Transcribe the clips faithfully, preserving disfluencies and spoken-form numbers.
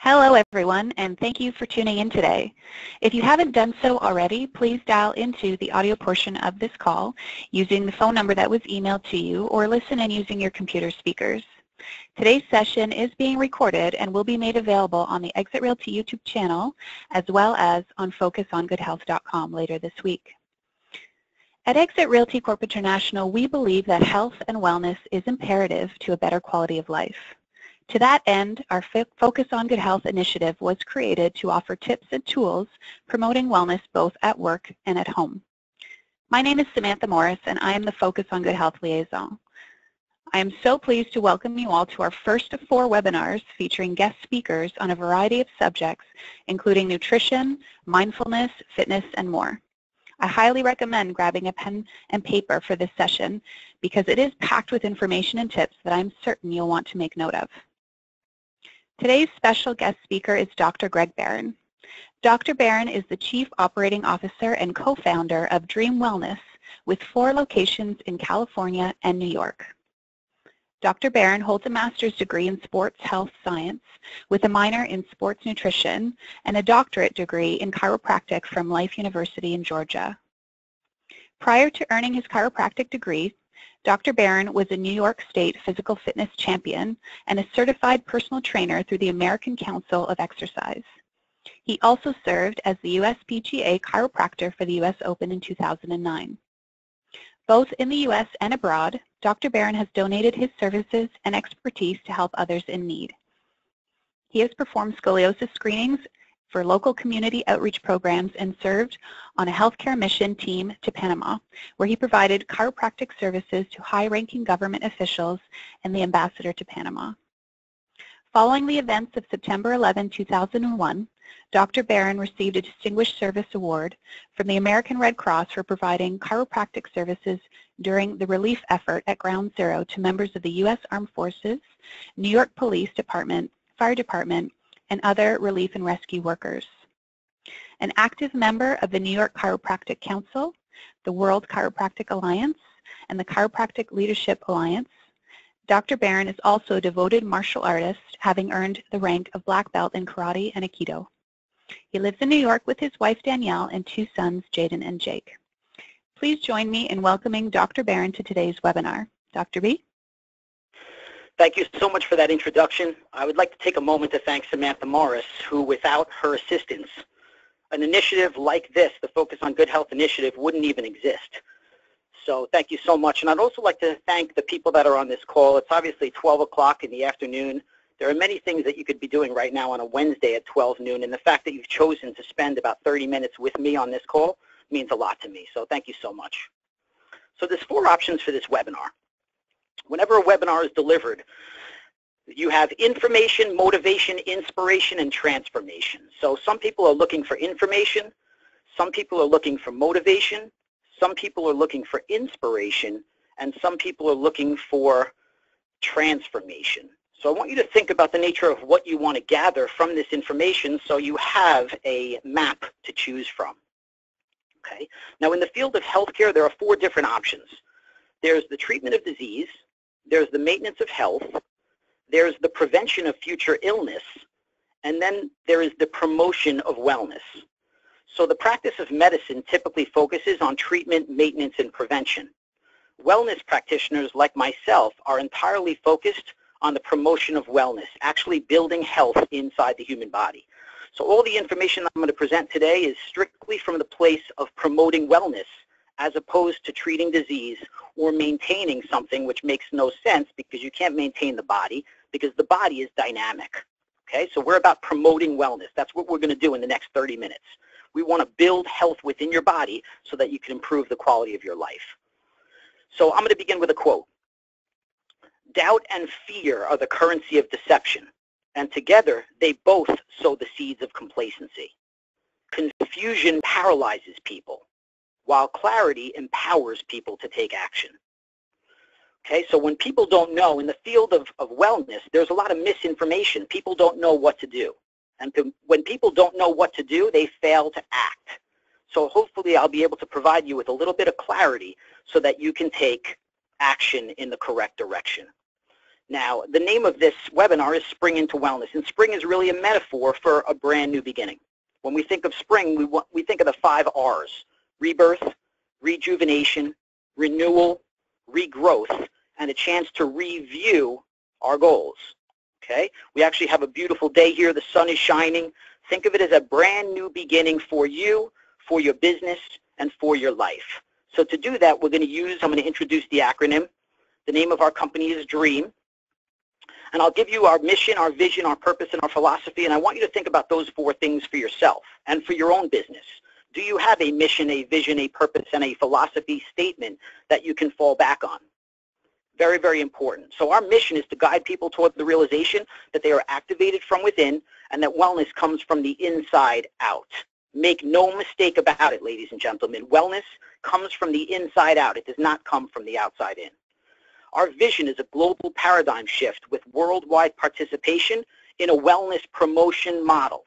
Hello everyone, and thank you for tuning in today. If you haven't done so already, please dial into the audio portion of this call using the phone number that was emailed to you, or listen in using your computer speakers. Today's session is being recorded and will be made available on the Exit Realty YouTube channel, as well as on focus on good health dot com later this week. At Exit Realty Corp International, we believe that health and wellness is imperative to a better quality of life. To that end, our Focus on Good Health initiative was created to offer tips and tools promoting wellness both at work and at home. My name is Samantha Morris, and I am the Focus on Good Health liaison. I am so pleased to welcome you all to our first of four webinars featuring guest speakers on a variety of subjects, including nutrition, mindfulness, fitness, and more. I highly recommend grabbing a pen and paper for this session because it is packed with information and tips that I'm certain you'll want to make note of. Today's special guest speaker is Doctor Gregg Baron. Doctor Baron is the Chief Operating Officer and co-founder of Dream Wellness, with four locations in California and New York. Doctor Baron holds a master's degree in sports health science with a minor in sports nutrition and a doctorate degree in chiropractic from Life University in Georgia. Prior to earning his chiropractic degree, Doctor Baron was a New York State physical fitness champion and a certified personal trainer through the American Council of Exercise. He also served as the U S P G A chiropractor for the U S Open in two thousand nine. Both in the U S and abroad, Doctor Baron has donated his services and expertise to help others in need. He has performed scoliosis screenings for local community outreach programs and served on a healthcare mission team to Panama, where he provided chiropractic services to high-ranking government officials and the ambassador to Panama. Following the events of September eleventh two thousand one, Doctor Baron received a Distinguished Service Award from the American Red Cross for providing chiropractic services during the relief effort at Ground Zero to members of the U S Armed Forces, New York Police Department, Fire Department, and other relief and rescue workers. An active member of the New York Chiropractic Council, the World Chiropractic Alliance, and the Chiropractic Leadership Alliance, Doctor Baron is also a devoted martial artist, having earned the rank of black belt in karate and aikido. He lives in New York with his wife Danielle and two sons, Jaden and Jake. Please join me in welcoming Doctor Baron to today's webinar. Doctor B? Thank you so much for that introduction. I would like to take a moment to thank Samantha Morris, who without her assistance, an initiative like this, the Focus on Good Health initiative, wouldn't even exist. So thank you so much. And I'd also like to thank the people that are on this call. It's obviously twelve o'clock in the afternoon. There are many things that you could be doing right now on a Wednesday at twelve noon, and the fact that you've chosen to spend about thirty minutes with me on this call means a lot to me, so thank you so much. So there's four options for this webinar. Whenever a webinar is delivered, you have information, motivation, inspiration, and transformation. So some people are looking for information, some people are looking for motivation, some people are looking for inspiration, and some people are looking for transformation. So I want you to think about the nature of what you want to gather from this information so you have a map to choose from. Okay. Now in the field of healthcare, there are four different options. There's the treatment of disease, there's the maintenance of health, there's the prevention of future illness, and then there is the promotion of wellness. So the practice of medicine typically focuses on treatment, maintenance, and prevention. Wellness practitioners like myself are entirely focused on the promotion of wellness, actually building health inside the human body. So all the information I'm going to present today is strictly from the place of promoting wellness as opposed to treating disease or maintaining something, which makes no sense because you can't maintain the body because the body is dynamic. Okay, so we're about promoting wellness. That's what we're going to do in the next thirty minutes. We want to build health within your body so that you can improve the quality of your life. So I'm going to begin with a quote. Doubt and fear are the currency of deception, and together they both sow the seeds of complacency. Confusion paralyzes people, while clarity empowers people to take action. Okay, so when people don't know, in the field of, of wellness, there's a lot of misinformation. People don't know what to do. And to, when people don't know what to do, they fail to act. So hopefully I'll be able to provide you with a little bit of clarity so that you can take action in the correct direction. Now, the name of this webinar is Spring into Wellness, and spring is really a metaphor for a brand new beginning. When we think of spring, we, want, we think of the five R's: rebirth, rejuvenation, renewal, regrowth, and a chance to review our goals. Okay? We actually have a beautiful day here. The sun is shining. Think of it as a brand new beginning for you, for your business, and for your life. So to do that, we're going to use, I'm going to introduce the acronym. The name of our company is DREAM. And I'll give you our mission, our vision, our purpose, and our philosophy, and I want you to think about those four things for yourself and for your own business. Do you have a mission, a vision, a purpose, and a philosophy statement that you can fall back on? Very, very important. So our mission is to guide people toward the realization that they are activated from within and that wellness comes from the inside out. Make no mistake about it, ladies and gentlemen. Wellness comes from the inside out. It does not come from the outside in. Our vision is a global paradigm shift with worldwide participation in a wellness promotion model.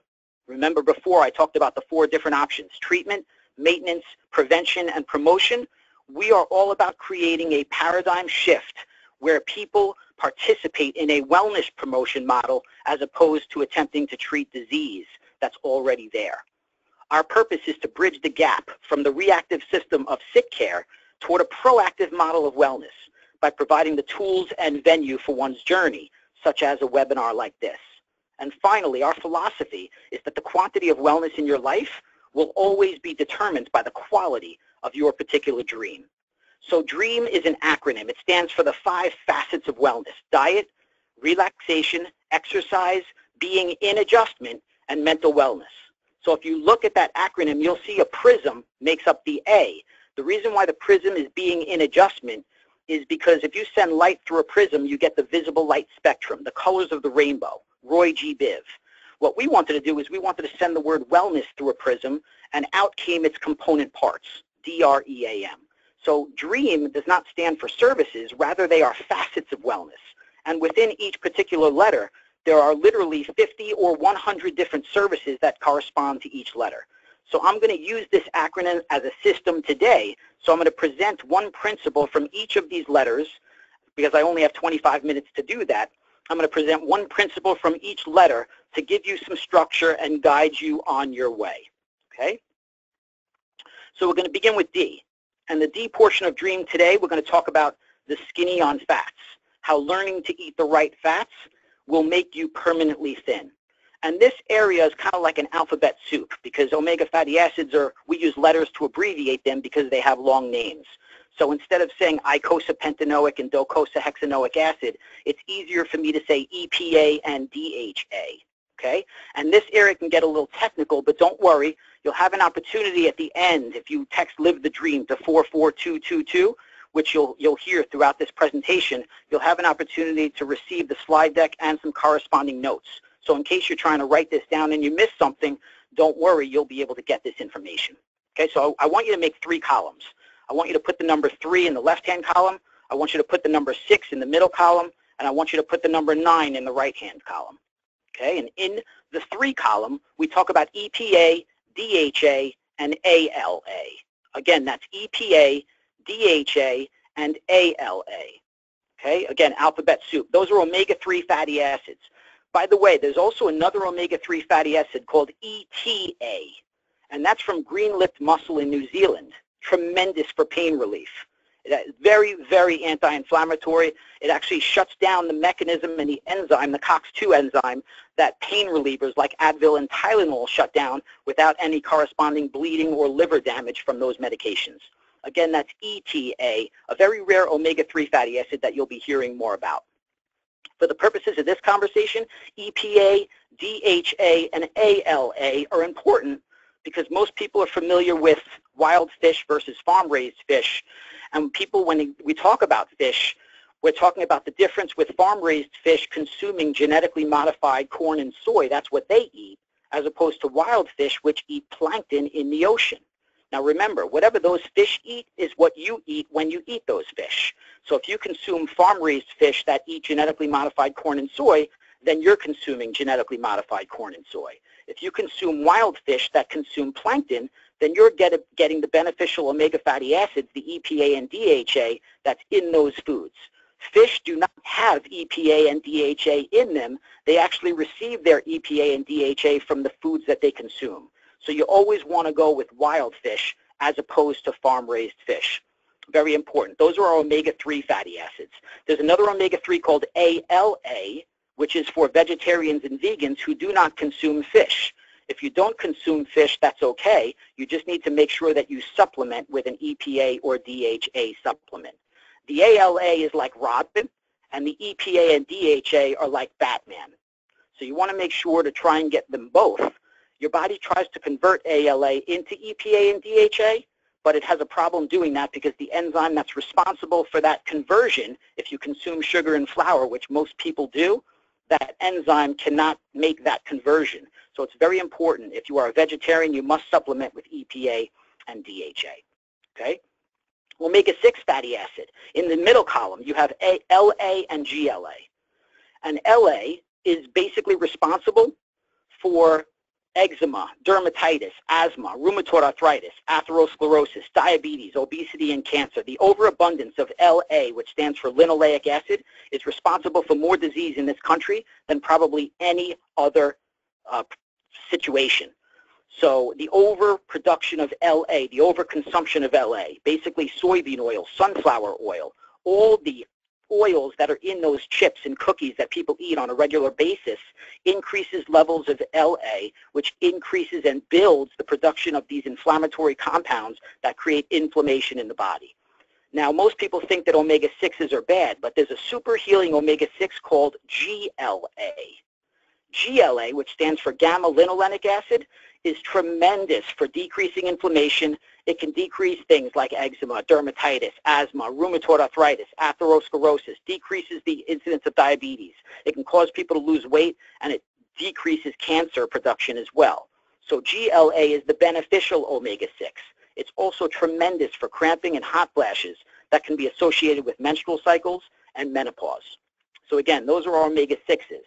Remember before I talked about the four different options: treatment, maintenance, prevention, and promotion. We are all about creating a paradigm shift where people participate in a wellness promotion model as opposed to attempting to treat disease that's already there. Our purpose is to bridge the gap from the reactive system of sick care toward a proactive model of wellness by providing the tools and venue for one's journey, such as a webinar like this. And finally, our philosophy is that the quantity of wellness in your life will always be determined by the quality of your particular dream. So DREAM is an acronym. It stands for the five facets of wellness: diet, relaxation, exercise, being in adjustment, and mental wellness. So if you look at that acronym, you'll see a prism makes up the A. The reason why the prism is being in adjustment is because if you send light through a prism, you get the visible light spectrum, the colors of the rainbow, Roy G. Biv. What we wanted to do is we wanted to send the word wellness through a prism, and out came its component parts, D R E A M. So DREAM does not stand for services. Rather, they are facets of wellness. And within each particular letter, there are literally fifty or one hundred different services that correspond to each letter. So I'm going to use this acronym as a system today. So I'm going to present one principle from each of these letters. Because I only have twenty-five minutes to do that, I'm going to present one principle from each letter to give you some structure and guide you on your way. Okay? So we're going to begin with D. And the D portion of DREAM today, we're going to talk about the skinny on fats, how learning to eat the right fats will make you permanently thin. And this area is kind of like an alphabet soup because omega fatty acids are, we use letters to abbreviate them because they have long names. So instead of saying eicosapentaenoic and docosahexaenoic acid, it's easier for me to say E P A and D H A. Okay? And this area can get a little technical, but don't worry. You'll have an opportunity at the end if you text Live the Dream to four four two two two, which you'll, you'll hear throughout this presentation. You'll have an opportunity to receive the slide deck and some corresponding notes. So in case you're trying to write this down and you miss something, don't worry, you'll be able to get this information. Okay, so I want you to make three columns. I want you to put the number three in the left-hand column. I want you to put the number six in the middle column. And I want you to put the number nine in the right-hand column. Okay, and in the three column, we talk about E P A, D H A, and A L A. Again, that's E P A, D H A, and A L A. Okay, again, alphabet soup. Those are omega three fatty acids. By the way, there's also another omega three fatty acid called E T A, and that's from green-lipped mussel in New Zealand. Tremendous for pain relief. Very, very anti-inflammatory. It actually shuts down the mechanism and the enzyme, the COX two enzyme, that pain relievers like Advil and Tylenol shut down without any corresponding bleeding or liver damage from those medications. Again, that's E T A, a very rare omega three fatty acid that you'll be hearing more about. For the purposes of this conversation, E P A, D H A, and A L A are important because most people are familiar with wild fish versus farm-raised fish. And people, when we talk about fish, we're talking about the difference with farm-raised fish consuming genetically modified corn and soy. That's what they eat, as opposed to wild fish, which eat plankton in the ocean. Now remember, whatever those fish eat is what you eat when you eat those fish. So if you consume farm-raised fish that eat genetically modified corn and soy, then you're consuming genetically modified corn and soy. If you consume wild fish that consume plankton, then you're get, getting the beneficial omega fatty acids, the E P A and D H A, that's in those foods. Fish do not have E P A and D H A in them. They actually receive their E P A and D H A from the foods that they consume. So you always want to go with wild fish as opposed to farm-raised fish. Very important. Those are our omega three fatty acids. There's another omega three called A L A, which is for vegetarians and vegans who do not consume fish. If you don't consume fish, that's okay. You just need to make sure that you supplement with an E P A or D H A supplement. The A L A is like Rodman, and the E P A and D H A are like Batman. So you want to make sure to try and get them both. Your body tries to convert A L A into E P A and D H A, but it has a problem doing that because the enzyme that's responsible for that conversion, if you consume sugar and flour, which most people do, that enzyme cannot make that conversion. So it's very important. If you are a vegetarian, you must supplement with E P A and D H A. Okay? Omega six fatty acid. In the middle column, you have L A and G L A. And L A is basically responsible for eczema, dermatitis, asthma, rheumatoid arthritis, atherosclerosis, diabetes, obesity, and cancer. The overabundance of L A, which stands for linoleic acid, is responsible for more disease in this country than probably any other uh, situation. So the overproduction of L A, the overconsumption of L A, basically soybean oil, sunflower oil, all the oils that are in those chips and cookies that people eat on a regular basis increases levels of L A, which increases and builds the production of these inflammatory compounds that create inflammation in the body. Now, most people think that omega sixes are bad, but there's a super healing omega six called G L A. G L A, which stands for gamma-linolenic acid, is tremendous for decreasing inflammation. It can decrease things like eczema, dermatitis, asthma, rheumatoid arthritis, atherosclerosis, decreases the incidence of diabetes. It can cause people to lose weight, and it decreases cancer production as well. So G L A is the beneficial omega six. It's also tremendous for cramping and hot flashes that can be associated with menstrual cycles and menopause. So again, those are our omega sixes.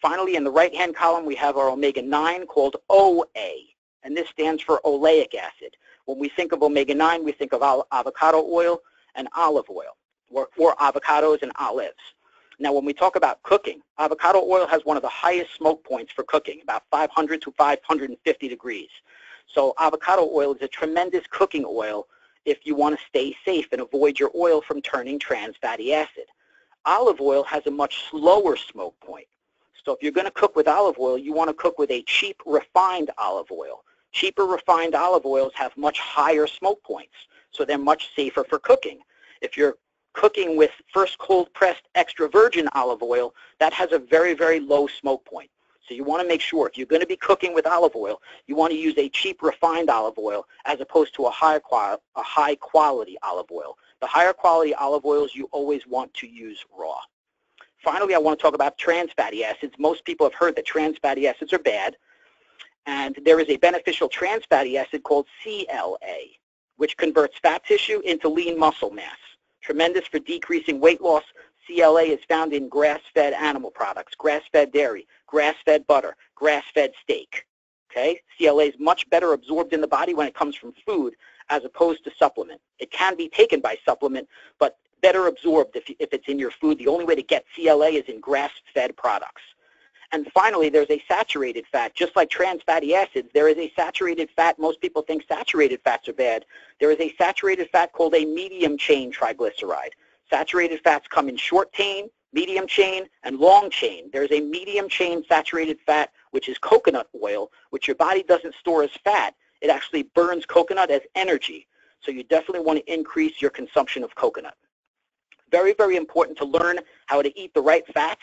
Finally, in the right-hand column, we have our omega nine called O A, and this stands for oleic acid. When we think of omega nine, we think of avocado oil and olive oil, or, or avocados and olives. Now, when we talk about cooking, avocado oil has one of the highest smoke points for cooking, about five hundred to five hundred fifty degrees. So avocado oil is a tremendous cooking oil if you want to stay safe and avoid your oil from turning trans fatty acid. Olive oil has a much slower smoke point. So if you're going to cook with olive oil, you want to cook with a cheap, refined olive oil. Cheaper, refined olive oils have much higher smoke points, so they're much safer for cooking. If you're cooking with first cold-pressed extra virgin olive oil, that has a very, very low smoke point. So you want to make sure if you're going to be cooking with olive oil, you want to use a cheap, refined olive oil as opposed to a high, quali- a high quality olive oil. The higher quality olive oils you always want to use raw. Finally, I want to talk about trans fatty acids. Most people have heard that trans fatty acids are bad, and there is a beneficial trans fatty acid called C L A, which converts fat tissue into lean muscle mass. Tremendous for decreasing weight loss. C L A is found in grass-fed animal products, grass-fed dairy, grass-fed butter, grass-fed steak. Okay? C L A is much better absorbed in the body when it comes from food as opposed to supplement. It can be taken by supplement, but better absorbed if, if it's in your food. The only way to get C L A is in grass-fed products. And finally, there's a saturated fat. Just like trans fatty acids, there is a saturated fat. Most people think saturated fats are bad. There is a saturated fat called a medium-chain triglyceride. Saturated fats come in short chain, medium chain, and long chain. There's a medium-chain saturated fat, which is coconut oil, which your body doesn't store as fat. It actually burns coconut as energy. So you definitely want to increase your consumption of coconut. Very, very important to learn how to eat the right fats.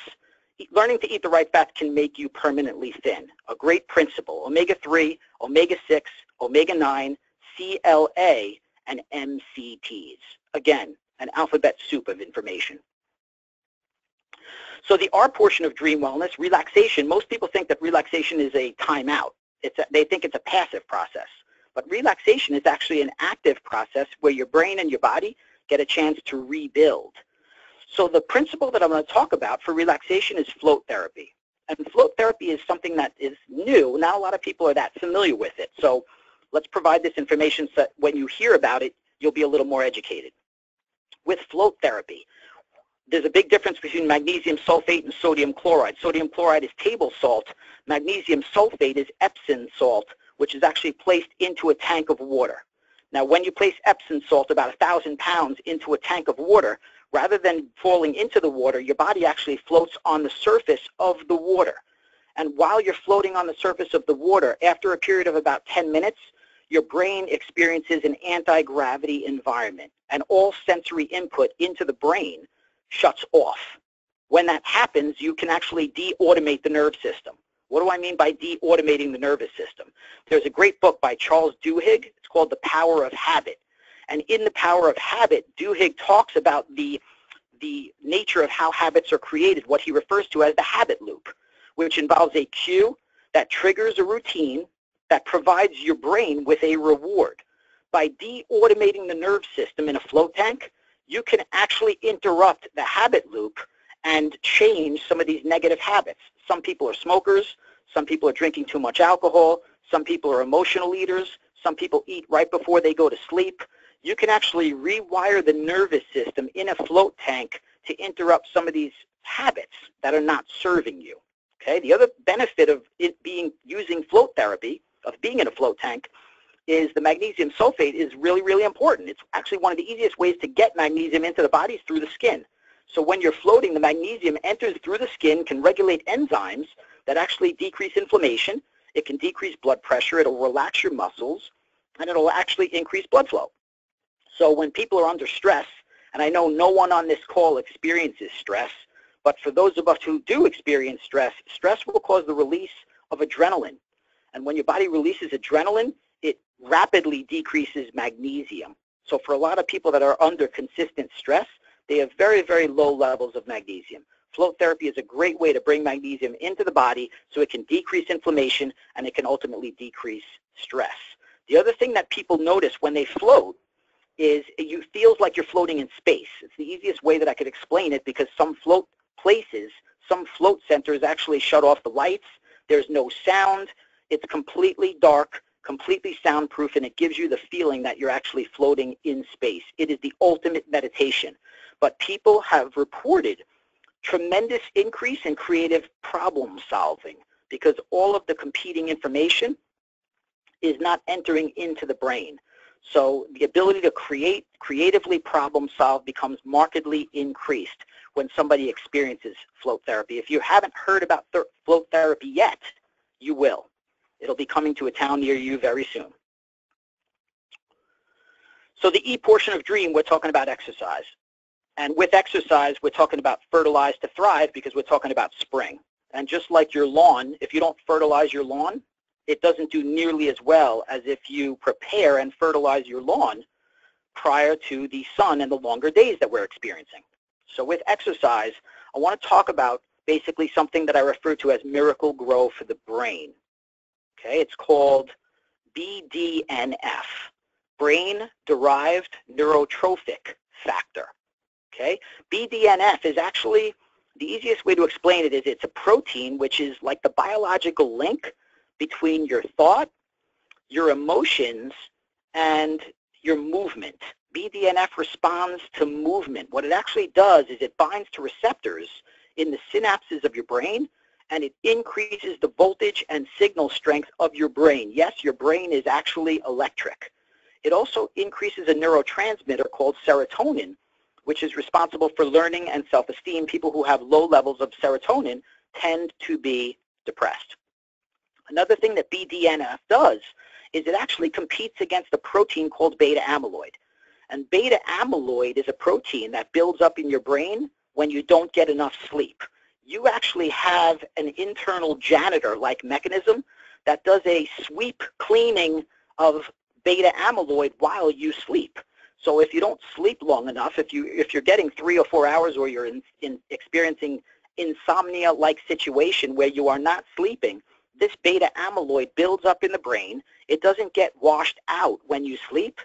Learning to eat the right fats can make you permanently thin. A great principle, omega three, omega six, omega nine, C L A, and M C Ts. Again, an alphabet soup of information. So the R portion of Dream Wellness, relaxation, most people think that relaxation is a timeout. It's a, they think it's a passive process. But relaxation is actually an active process where your brain and your body get a chance to rebuild. So the principle that I'm going to talk about for relaxation is float therapy. And float therapy is something that is new. Not a lot of people are that familiar with it. So let's provide this information so that when you hear about it, you'll be a little more educated. With float therapy, there's a big difference between magnesium sulfate and sodium chloride. Sodium chloride is table salt. Magnesium sulfate is Epsom salt, which is actually placed into a tank of water. Now, when you place Epsom salt, about one thousand pounds, into a tank of water, rather than falling into the water, your body actually floats on the surface of the water. And while you're floating on the surface of the water, after a period of about ten minutes, your brain experiences an anti-gravity environment, and all sensory input into the brain shuts off. When that happens, you can actually de-automate the nerve system. What do I mean by de-automating the nervous system? There's a great book by Charles Duhigg. It's called The Power of Habit. And in The Power of Habit, Duhigg talks about the, the nature of how habits are created, what he refers to as the habit loop, which involves a cue that triggers a routine that provides your brain with a reward. By de-automating the nerve system in a float tank, you can actually interrupt the habit loop and change some of these negative habits. Some people are smokers, some people are drinking too much alcohol, some people are emotional eaters, some people eat right before they go to sleep. You can actually rewire the nervous system in a float tank to interrupt some of these habits that are not serving you. Okay? The other benefit of it being using float therapy, of being in a float tank, is the magnesium sulfate is really, really important. It's actually one of the easiest ways to get magnesium into the body is through the skin. So when you're floating, the magnesium enters through the skin, can regulate enzymes that actually decrease inflammation. It can decrease blood pressure. It'll relax your muscles, and it'll actually increase blood flow. So when people are under stress, and I know no one on this call experiences stress, but for those of us who do experience stress, stress will cause the release of adrenaline. And when your body releases adrenaline, it rapidly decreases magnesium. So for a lot of people that are under consistent stress, they have very, very low levels of magnesium. Float therapy is a great way to bring magnesium into the body so it can decrease inflammation and it can ultimately decrease stress. The other thing that people notice when they float is you feel like you're floating in space. It's the easiest way that I could explain it because some float places, some float centers actually shut off the lights. There's no sound. It's completely dark, completely soundproof, and it gives you the feeling that you're actually floating in space. It is the ultimate meditation. But people have reported tremendous increase in creative problem solving because all of the competing information is not entering into the brain. So the ability to create, creatively problem solve becomes markedly increased when somebody experiences float therapy. If you haven't heard about th- float therapy yet, you will. It'll be coming to a town near you very soon. So the E portion of DREAM, we're talking about exercise. And with exercise, we're talking about fertilize to thrive because we're talking about spring. And just like your lawn, if you don't fertilize your lawn, it doesn't do nearly as well as if you prepare and fertilize your lawn prior to the sun and the longer days that we're experiencing. So with exercise, I want to talk about basically something that I refer to as miracle grow for the brain. Okay, it's called B D N F, brain-derived neurotrophic factor. Okay, B D N F is actually, the easiest way to explain it is it's a protein which is like the biological link between your thought, your emotions, and your movement. B D N F responds to movement. What it actually does is it binds to receptors in the synapses of your brain, and it increases the voltage and signal strength of your brain. Yes, your brain is actually electric. It also increases a neurotransmitter called serotonin, which is responsible for learning and self-esteem. People who have low levels of serotonin tend to be depressed. Another thing that B D N F does is it actually competes against a protein called beta-amyloid. And beta-amyloid is a protein that builds up in your brain when you don't get enough sleep. You actually have an internal janitor-like mechanism that does a sweep cleaning of beta-amyloid while you sleep. So if you don't sleep long enough, if, you, if you're getting three or four hours or you're in, in experiencing insomnia-like situation where you are not sleeping, this beta-amyloid builds up in the brain. It doesn't get washed out when you sleep.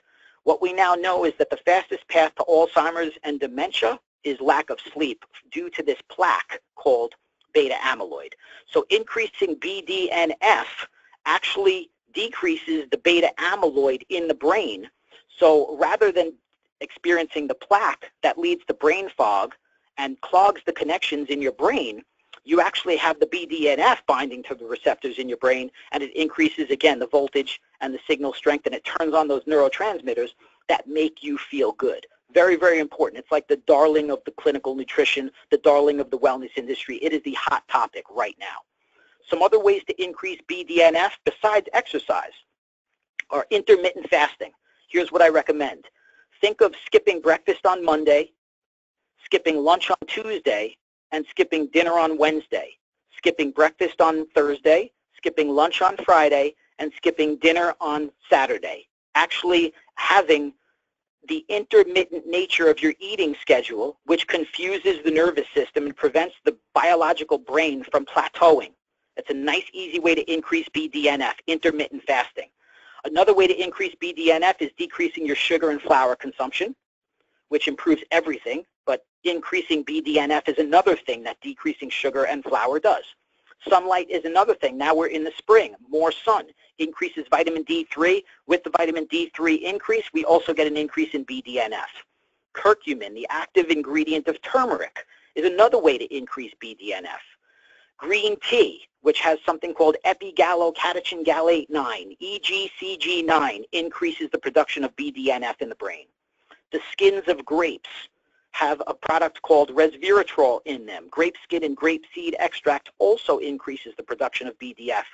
What we now know is that the fastest path to Alzheimer's and dementia is lack of sleep due to this plaque called beta-amyloid. So increasing B D N F actually decreases the beta-amyloid in the brain. So rather than experiencing the plaque that leads to brain fog and clogs the connections in your brain, you actually have the B D N F binding to the receptors in your brain, and it increases, again, the voltage and the signal strength, and it turns on those neurotransmitters that make you feel good. Very, very important. It's like the darling of the clinical nutrition, the darling of the wellness industry. It is the hot topic right now. Some other ways to increase B D N F besides exercise are intermittent fasting. Here's what I recommend. Think of skipping breakfast on Monday, skipping lunch on Tuesday, and skipping dinner on Wednesday, skipping breakfast on Thursday, skipping lunch on Friday, and skipping dinner on Saturday. Actually having the intermittent nature of your eating schedule, which confuses the nervous system and prevents the biological brain from plateauing. That's a nice, easy way to increase B D N F, intermittent fasting. Another way to increase B D N F is decreasing your sugar and flour consumption, which improves everything, but increasing B D N F is another thing that decreasing sugar and flour does. Sunlight is another thing. Now we're in the spring, more sun increases vitamin D three. With the vitamin D three increase, we also get an increase in B D N F. Curcumin, the active ingredient of turmeric, is another way to increase B D N F. Green tea, which has something called epigallocatechin-gallate nine, E G C G nine, increases the production of B D N F in the brain. The skins of grapes have a product called resveratrol in them. Grape skin and grape seed extract also increases the production of B D N F.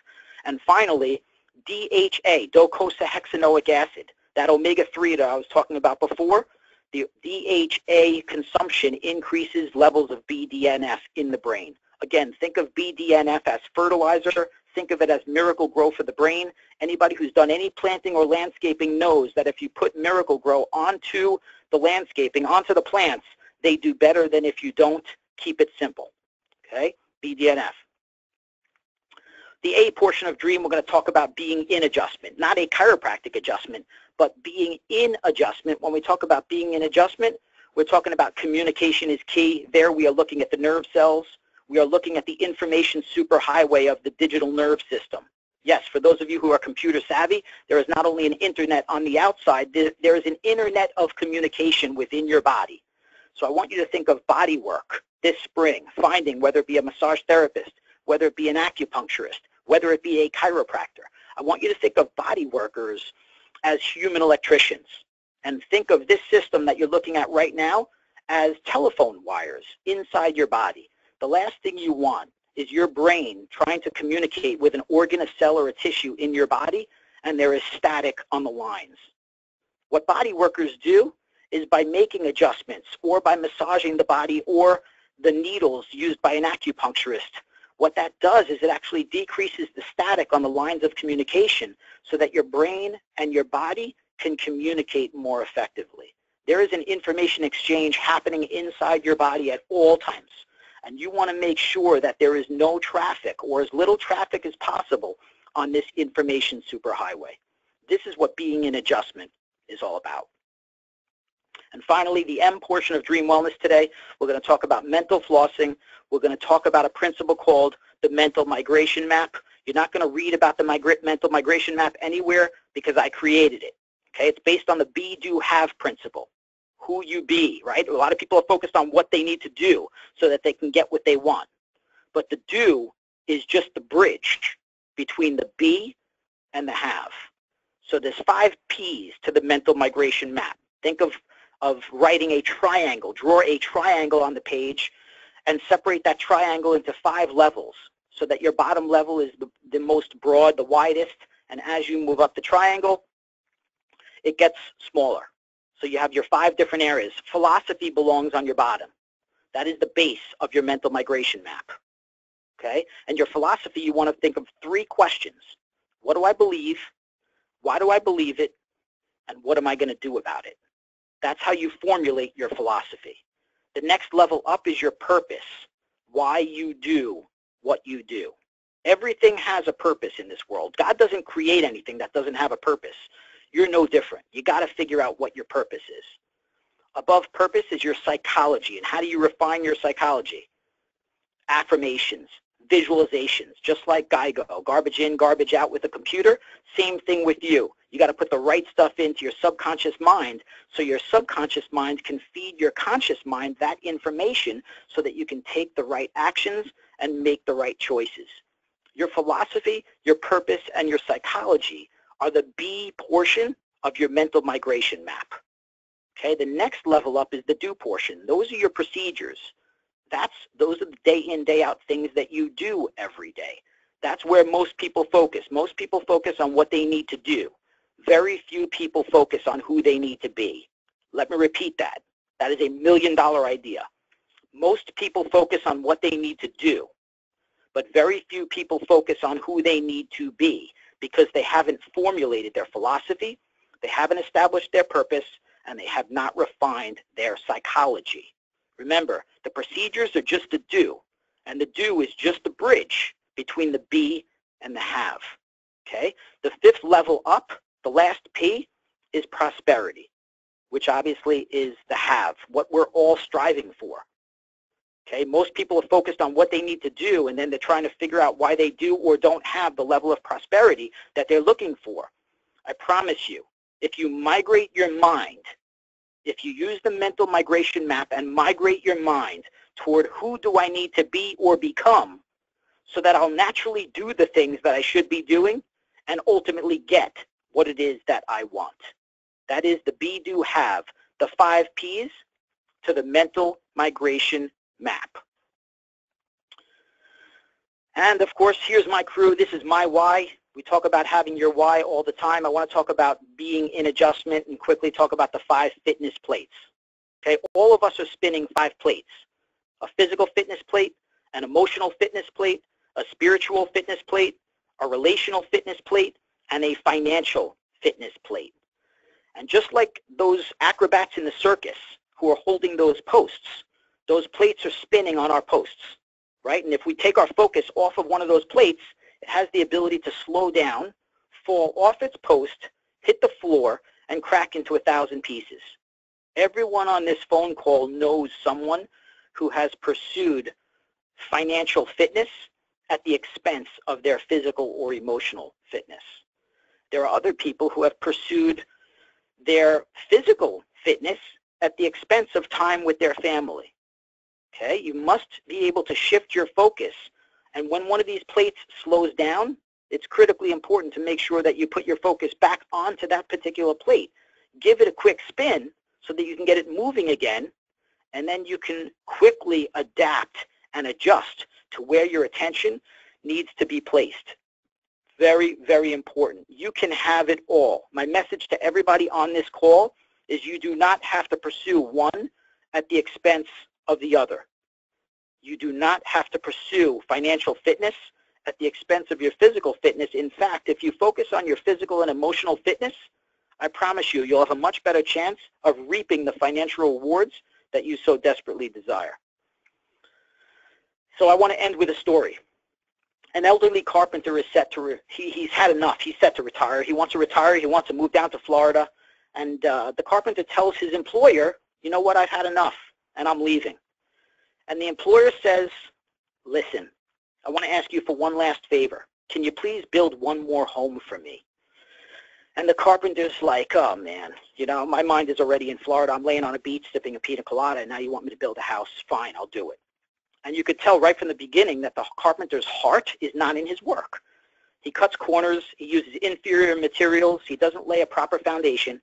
And finally, D H A, docosahexaenoic acid, that omega three that I was talking about before, the D H A consumption increases levels of B D N F in the brain. Again, think of B D N F as fertilizer. Think of it as Miracle Grow for the brain. Anybody who's done any planting or landscaping knows that if you put Miracle Grow onto the landscaping, onto the plants, they do better than if you don't. Keep it simple. Okay? B D N F. The A portion of DREAM, we're going to talk about being in adjustment, not a chiropractic adjustment, but being in adjustment. When we talk about being in adjustment, we're talking about communication is key. There we are looking at the nerve cells. We are looking at the information superhighway of the digital nerve system. Yes, for those of you who are computer savvy, there is not only an internet on the outside, there is an internet of communication within your body. So I want you to think of body work this spring, finding whether it be a massage therapist, whether it be an acupuncturist, whether it be a chiropractor. I want you to think of body workers as human electricians, and think of this system that you're looking at right now as telephone wires inside your body. The last thing you want is your brain trying to communicate with an organ, a cell, or a tissue in your body, and there is static on the lines. What body workers do is by making adjustments or by massaging the body or the needles used by an acupuncturist, what that does is it actually decreases the static on the lines of communication so that your brain and your body can communicate more effectively. There is an information exchange happening inside your body at all times. And you want to make sure that there is no traffic or as little traffic as possible on this information superhighway. This is what being in adjustment is all about. And finally, the M portion of Dream Wellness today, we're going to talk about mental flossing. We're going to talk about a principle called the mental migration map. You're not going to read about the migra- mental migration map anywhere because I created it. Okay? It's based on the be, do, have principle. Who you be, right? A lot of people are focused on what they need to do so that they can get what they want. But the do is just the bridge between the be and the have. So there's five P's to the mental migration map. Think of, of writing a triangle, draw a triangle on the page and separate that triangle into five levels so that your bottom level is the, the most broad, the widest, and as you move up the triangle, it gets smaller. So you have your five different areas. Philosophy belongs on your bottom. That is the base of your mental migration map. Okay? And your philosophy, you want to think of three questions. What do I believe? Why do I believe it? And what am I going to do about it? That's how you formulate your philosophy. The next level up is your purpose, why you do what you do. Everything has a purpose in this world. God doesn't create anything that doesn't have a purpose. You're no different. You got to figure out what your purpose is. Above purpose is your psychology, and how do you refine your psychology? Affirmations, visualizations, just like Geico, garbage in, garbage out with a computer. Same thing with you. You got to put the right stuff into your subconscious mind so your subconscious mind can feed your conscious mind that information so that you can take the right actions and make the right choices. Your philosophy, your purpose, and your psychology are the B portion of your mental migration map. Okay, the next level up is the do portion. Those are your procedures. That's, those are the day in, day out things that you do every day. That's where most people focus. Most people focus on what they need to do. Very few people focus on who they need to be. Let me repeat that. That is a million dollar idea. Most people focus on what they need to do, but very few people focus on who they need to be because they haven't formulated their philosophy, they haven't established their purpose, and they have not refined their psychology. Remember, the procedures are just the do, and the do is just the bridge between the be and the have. Okay? The fifth level up, the last P, is prosperity, which obviously is the have, what we're all striving for. Okay? Most people are focused on what they need to do, and then they're trying to figure out why they do or don't have the level of prosperity that they're looking for. I promise you, if you migrate your mind, if you use the mental migration map and migrate your mind toward who do I need to be or become so that I'll naturally do the things that I should be doing and ultimately get what it is that I want. That is the be, do, have, the five P's to the mental migration map. And of course, here's my crew. This is my why. We talk about having your why all the time. I want to talk about being in adjustment and quickly talk about the five fitness plates. Okay, all of us are spinning five plates, a physical fitness plate, an emotional fitness plate, a spiritual fitness plate, a relational fitness plate, and a financial fitness plate. And just like those acrobats in the circus who are holding those posts, those plates are spinning on our posts, right? And if we take our focus off of one of those plates, it has the ability to slow down, fall off its post, hit the floor, and crack into a thousand pieces. Everyone on this phone call knows someone who has pursued financial fitness at the expense of their physical or emotional fitness. There are other people who have pursued their physical fitness at the expense of time with their family. Okay, you must be able to shift your focus. And when one of these plates slows down, it's critically important to make sure that you put your focus back onto that particular plate. Give it a quick spin so that you can get it moving again, and then you can quickly adapt and adjust to where your attention needs to be placed. Very, very important. You can have it all. My message to everybody on this call is you do not have to pursue one at the expense of the other. You do not have to pursue financial fitness at the expense of your physical fitness. In fact, if you focus on your physical and emotional fitness, I promise you, you'll have a much better chance of reaping the financial rewards that you so desperately desire. So I want to end with a story. An elderly carpenter is set to, re- he, he's had enough. He's set to retire. He wants to retire. He wants to move down to Florida. And uh, the carpenter tells his employer, you know what, I've had enough and I'm leaving. And the employer says, listen, I want to ask you for one last favor. Can you please build one more home for me? And the carpenter's like, oh, man, you know, my mind is already in Florida. I'm laying on a beach sipping a pina colada, and now you want me to build a house? Fine, I'll do it. And you could tell right from the beginning that the carpenter's heart is not in his work. He cuts corners. He uses inferior materials. He doesn't lay a proper foundation,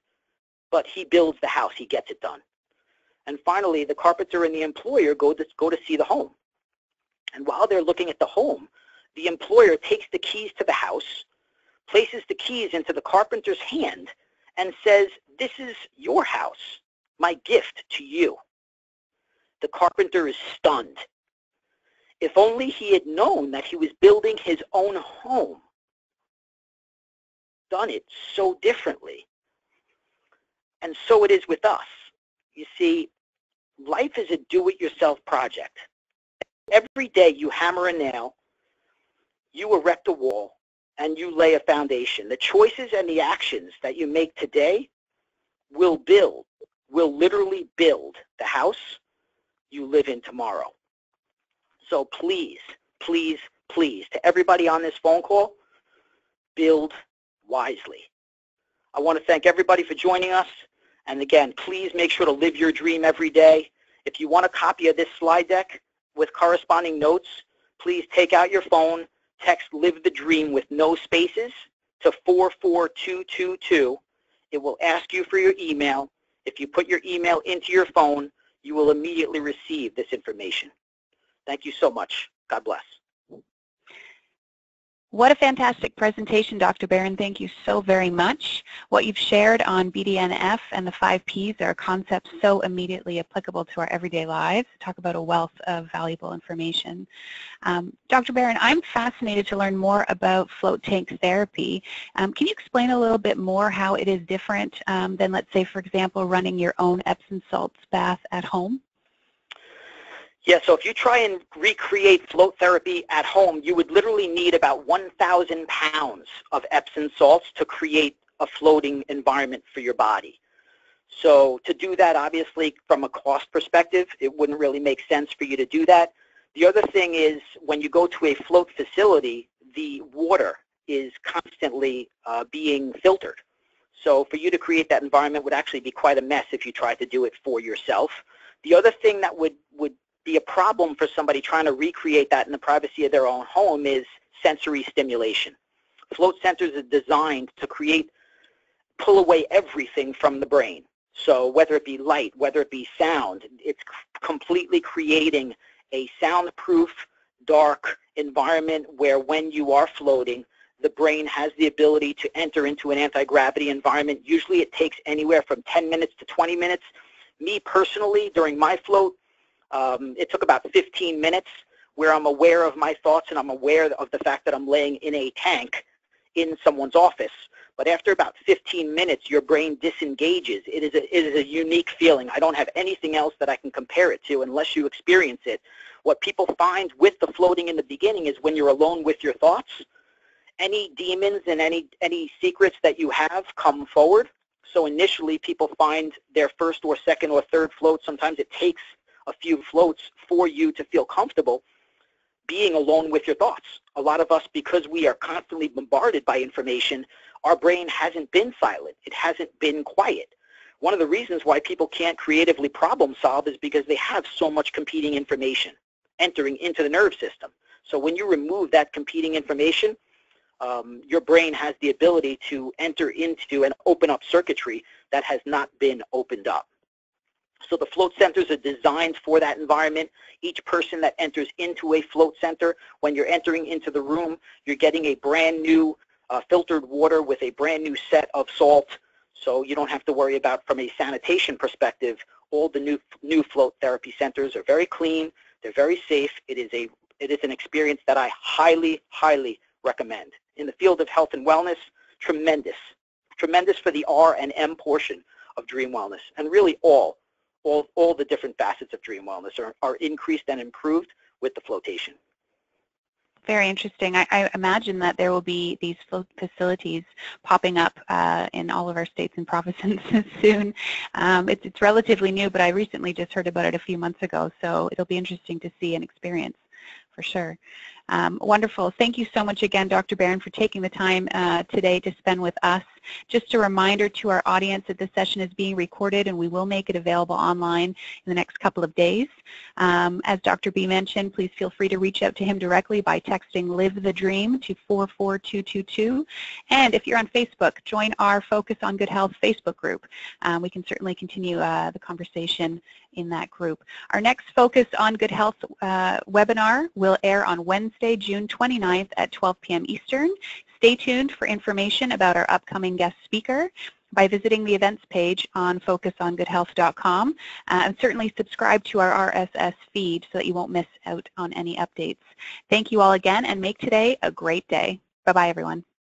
but he builds the house. He gets it done. And finally, the carpenter and the employer go to, go to see the home. And while they're looking at the home, the employer takes the keys to the house, places the keys into the carpenter's hand, and says, this is your house, my gift to you. The carpenter is stunned. If only he had known that he was building his own home, done it so differently. And so it is with us. You see, life is a do-it-yourself project. Every day you hammer a nail, you erect a wall, and you lay a foundation. The choices and the actions that you make today will build, will literally build the house you live in tomorrow. So please please, please, to everybody on this phone call, build wisely. I want to thank everybody for joining us. And again, please make sure to live your dream every day. If you want a copy of this slide deck with corresponding notes, please take out your phone, text "Live the Dream" with no spaces to four four two two two. It will ask you for your email. If you put your email into your phone, you will immediately receive this information. Thank you so much. God bless. What a fantastic presentation, Doctor Baron. Thank you so very much. What you've shared on B D N F and the five Ps are concepts so immediately applicable to our everyday lives. Talk about a wealth of valuable information. Um, Doctor Baron, I'm fascinated to learn more about float tank therapy. Um, can you explain a little bit more how it is different um, than, let's say, for example, running your own Epsom salts bath at home? Yeah, so if you try and recreate float therapy at home, you would literally need about one thousand pounds of Epsom salts to create a floating environment for your body. So to do that, obviously, from a cost perspective, it wouldn't really make sense for you to do that. The other thing is, when you go to a float facility, the water is constantly uh, being filtered. So for you to create that environment would actually be quite a mess if you tried to do it for yourself. The other thing that would, would be a problem for somebody trying to recreate that in the privacy of their own home is sensory stimulation. Float sensors are designed to create, pull away everything from the brain. So whether it be light, whether it be sound, it's completely creating a soundproof, dark environment where when you are floating, the brain has the ability to enter into an anti-gravity environment. Usually it takes anywhere from ten minutes to twenty minutes. Me personally, during my float, Um, it took about fifteen minutes where I'm aware of my thoughts and I'm aware of the fact that I'm laying in a tank in someone's office. But after about fifteen minutes, your brain disengages. It is a, it is a unique feeling. I don't have anything else that I can compare it to unless you experience it. What people find with the floating in the beginning is when you're alone with your thoughts, any demons and any, any secrets that you have come forward. So initially, people find their first or second or third float. Sometimes it takes a few floats for you to feel comfortable being alone with your thoughts. A lot of us, because we are constantly bombarded by information, our brain hasn't been silent. It hasn't been quiet. One of the reasons why people can't creatively problem solve is because they have so much competing information entering into the nerve system. So when you remove that competing information, um, your brain has the ability to enter into and open up circuitry that has not been opened up. So the float centers are designed for that environment. Each person that enters into a float center, when you're entering into the room, you're getting a brand new uh, filtered water with a brand new set of salt. So you don't have to worry about, from a sanitation perspective, all the new new float therapy centers are very clean. They're very safe. It is a it is an experience that I highly, highly recommend. In the field of health and wellness, tremendous. Tremendous for the R and M portion of Dream Wellness, and really all. All, all the different facets of Dream Wellness are, are increased and improved with the flotation. Very interesting. I, I imagine that there will be these float facilities popping up uh, in all of our states and provinces soon. Um, it's, it's relatively new, but I recently just heard about it a few months ago, so it'll be interesting to see and experience for sure. Um, wonderful. Thank you so much again, Doctor Baron, for taking the time uh, today to spend with us. Just a reminder to our audience that this session is being recorded and we will make it available online in the next couple of days. Um, as Doctor B mentioned, please feel free to reach out to him directly by texting "Live the Dream" to four four two two two. And if you're on Facebook, join our Focus on Good Health Facebook group. Um, we can certainly continue uh, the conversation in that group. Our next Focus on Good Health uh, webinar will air on Wednesday, June twenty-ninth at twelve p m Eastern. Stay tuned for information about our upcoming guest speaker by visiting the events page on focus on good health dot com, uh, and certainly subscribe to our R S S feed so that you won't miss out on any updates. Thank you all again, and make today a great day. Bye-bye, everyone.